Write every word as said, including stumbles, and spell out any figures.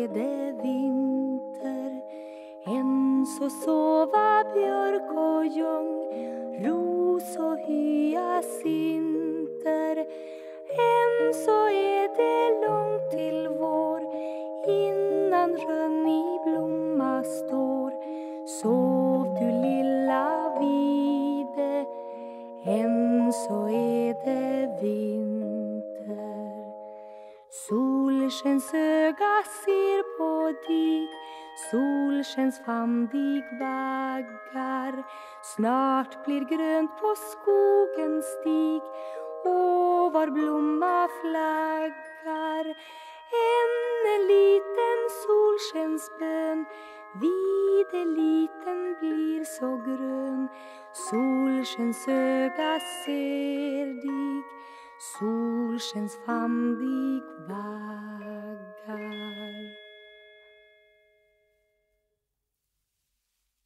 är det vinter. Än så sova björk och ljung, ros och hyacinter. Än så är det långt till vår, innan rönn i blomma står. Sov du lilla vide, än så är det vinter. Solskens öga ser på dig, solskens famn dig vaggar. Snart blir grönt på skogens stig, och var blomma flaggar. En liten solskens bön, vide liten blir så grön. Solskens öga ser dig, solskens famn dig vaggar.